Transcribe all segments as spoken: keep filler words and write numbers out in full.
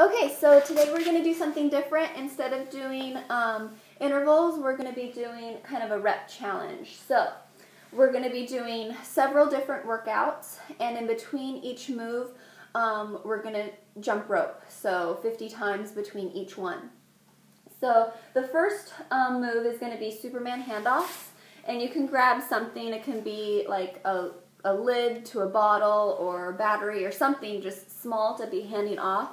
Okay, so today we're going to do something different. Instead of doing um, intervals, we're going to be doing kind of a rep challenge. So we're going to be doing several different workouts, and in between each move, um, we're going to jump rope, so fifty times between each one. So the first um, move is going to be Superman handoffs, and you can grab something. It can be like a, a lid to a bottle or a battery or something just small to be handing off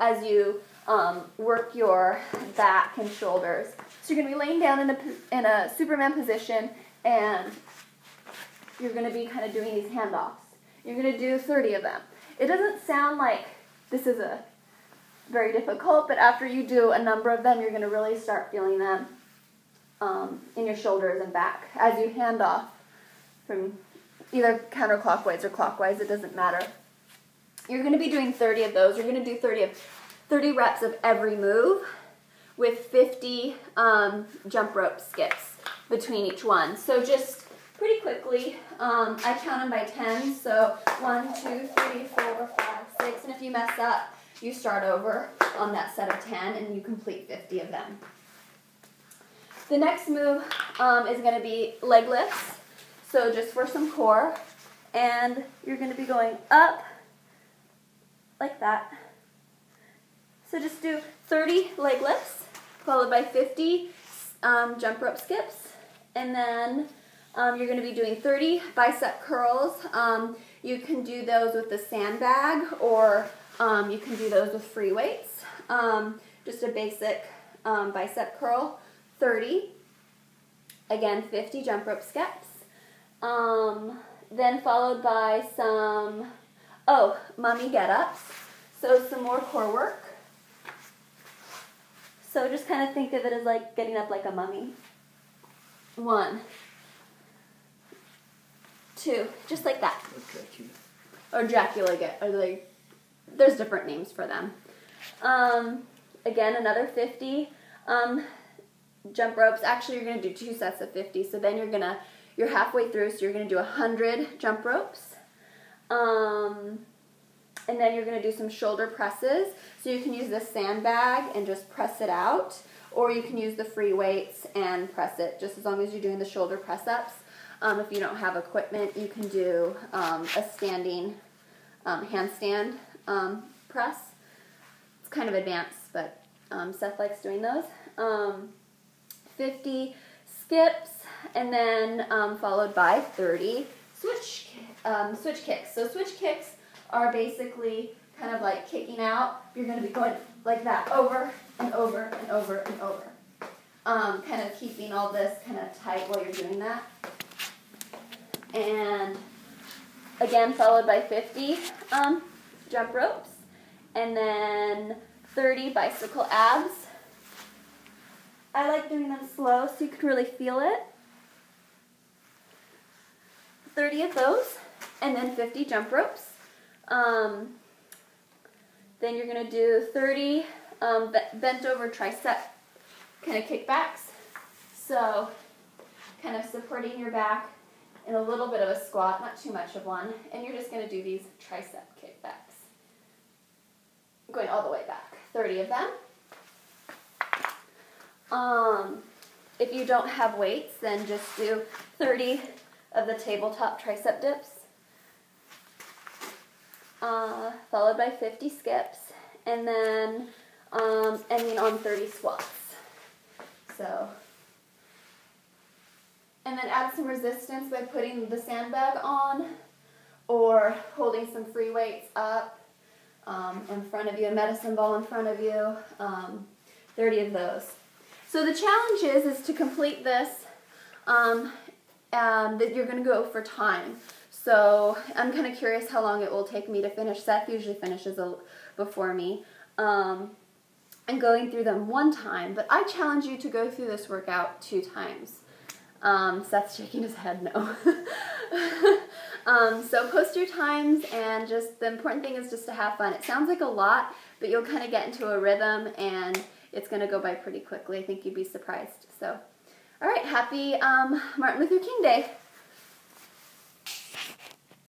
as you um, work your back and shoulders. So you're going to be laying down in a, in a Superman position, and you're going to be kind of doing these handoffs. You're going to do thirty of them. It doesn't sound like this is a very difficult, but after you do a number of them, you're going to really start feeling them um, in your shoulders and back as you hand off from either counterclockwise or clockwise. It doesn't matter. You're going to be doing thirty of those. You're going to do thirty of thirty reps of every move with fifty um, jump rope skips between each one. So just pretty quickly, um, I count them by tens. So one, two, three, four, five, six. And if you mess up, you start over on that set of ten, and you complete fifty of them. The next move um, is going to be leg lifts. So just for some core, and you're going to be going up like that. So just do thirty leg lifts, followed by fifty um, jump rope skips, and then um, you're going to be doing thirty bicep curls. Um, you can do those with the sandbag, or um, you can do those with free weights. Um, just a basic um, bicep curl, thirty. Again, fifty jump rope skips. Um, then followed by some Oh, mommy get-ups. So some more core work. So just kind of think of it as like getting up like a mummy. One. Two. Just like that. Or Dracula. Or Dracula get, or like, there's different names for them. Um, again, another fifty. Um, jump ropes. Actually, you're going to do two sets of fifty. So then you're going to, you're halfway through, so you're going to do one hundred jump ropes. Um, and then you're going to do some shoulder presses. So you can use the sandbag and just press it out, or you can use the free weights and press it, just as long as you're doing the shoulder press-ups. Um, if you don't have equipment, you can do um, a standing um, handstand um, press. It's kind of advanced, but um, Seth likes doing those. Um, fifty skips, and then um, followed by thirty switch kicks. Um, switch kicks. So switch kicks are basically kind of like kicking out. You're going to be going like that over and over and over and over. Um, kind of keeping all this kind of tight while you're doing that. And again, followed by fifty um, jump ropes. And then thirty bicycle abs. I like doing them slow so you can really feel it. thirty of those. And then fifty jump ropes. Um, then you're going to do thirty um, bent over tricep kind of kickbacks. So kind of supporting your back in a little bit of a squat, not too much of one. And you're just going to do these tricep kickbacks. Going all the way back. thirty of them. Um, if you don't have weights, then just do thirty of the tabletop tricep dips. Uh, followed by fifty skips, and then um, ending on thirty squats. So, and then add some resistance by putting the sandbag on, or holding some free weights up um, in front of you, a medicine ball in front of you. Um, thirty of those. So the challenge is is to complete this. Um, um, that you're going to go for time. So I'm kind of curious how long it will take me to finish. Seth usually finishes before me. Um, I'm going through them one time, but I challenge you to go through this workout two times. Um, Seth's shaking his head no. um, so post your times, and just the important thing is just to have fun. It sounds like a lot, but you'll kind of get into a rhythm, and it's going to go by pretty quickly. I think you'd be surprised. So, all right, happy um, Martin Luther King Day.